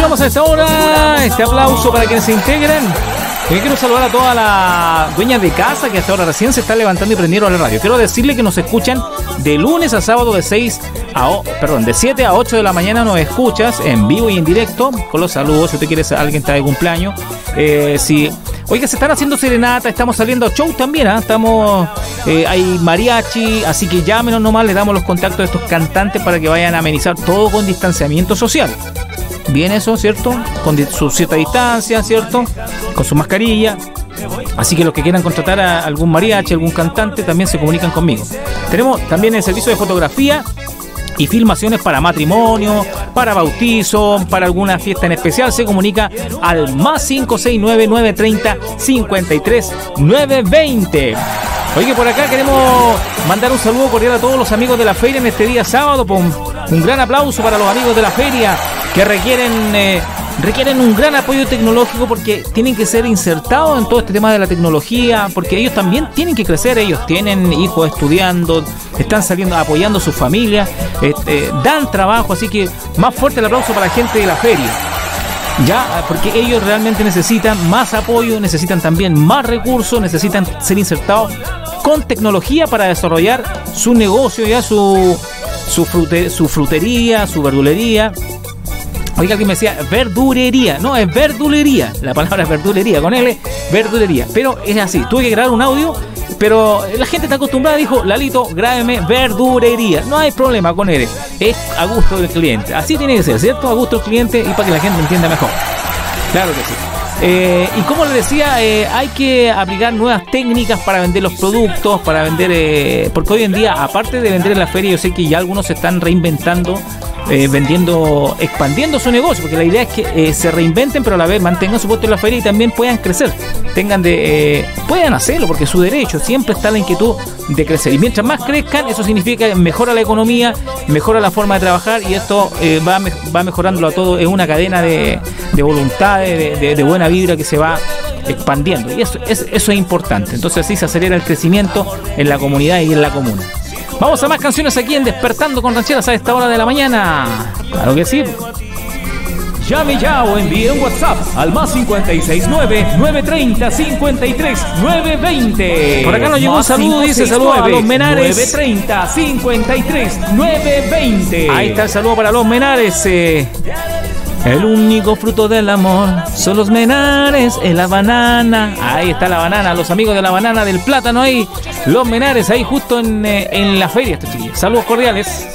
Continuamos a esta hora. Este aplauso para quienes se integran. Yo quiero saludar a todas las dueñas de casa que hasta ahora recién se están levantando y prendieron la radio. Quiero decirle que nos escuchan de lunes a sábado de 7 a 8 de la mañana. Nos escuchas en vivo y en directo con los saludos. Si usted quiere, alguien está de cumpleaños. Oiga, se están haciendo serenata, estamos saliendo a show también, ¿eh? Hay mariachi, así que llámenos nomás, les damos los contactos de estos cantantes para que vayan a amenizar todo con distanciamiento social. Bien eso, ¿cierto? Con su cierta distancia, ¿cierto? Con su mascarilla. Así que los que quieran contratar a algún mariachi, algún cantante, también se comunican conmigo. Tenemos también el servicio de fotografía y filmaciones para matrimonio, para bautizo, para alguna fiesta en especial. Se comunica al más 569-930-53920. Oye, por acá queremos mandar un saludo cordial a todos los amigos de la feria en este día sábado. Un gran aplauso para los amigos de la feria que requieren un gran apoyo tecnológico, porque tienen que ser insertados en todo este tema de la tecnología, porque ellos también tienen que crecer. Ellos tienen hijos estudiando, están saliendo, apoyando a sus familias, dan trabajo, así que más fuerte el aplauso para la gente de la feria, ya, porque ellos realmente necesitan más apoyo, necesitan también más recursos, necesitan ser insertados con tecnología para desarrollar su negocio, ya su frutería, su verdulería. Oiga, alguien me decía verdulería. No, es verdulería. La palabra es verdulería, con L, verdulería. Pero es así, tuve que grabar un audio, pero la gente está acostumbrada, dijo, Lalito, grábeme verdulería. No hay problema con L, es a gusto del cliente. Así tiene que ser, ¿cierto? A gusto del cliente y para que la gente entienda mejor. Claro que sí. Y como les decía, hay que aplicar nuevas técnicas para vender los productos, para vender, porque hoy en día, aparte de vender en la feria, yo sé que ya algunos se están reinventando, vendiendo, expandiendo su negocio, porque la idea es que se reinventen, pero a la vez mantengan su puesto en la feria y también puedan crecer, puedan hacerlo, porque es su derecho, siempre está la inquietud de crecer, y mientras más crezcan, eso significa que mejora la economía, mejora la forma de trabajar, y esto va mejorándolo a todo. Es una cadena de voluntades, de buena vibra que se va expandiendo, y eso es importante. Entonces así se acelera el crecimiento en la comunidad y en la comuna. Vamos a más canciones aquí en Despertando con Rancheras a esta hora de la mañana. Claro que sí. Llame ya o envíe un WhatsApp al más 569-930-53920. Por acá nos llegó un saludo, dice saludo a los Menares. 930-53920. Ahí está el saludo para los Menares. El único fruto del amor son los menares, es la banana. Ahí está la banana, los amigos de la banana, del plátano ahí. Los Menares, ahí justo en la feria. Saludos cordiales.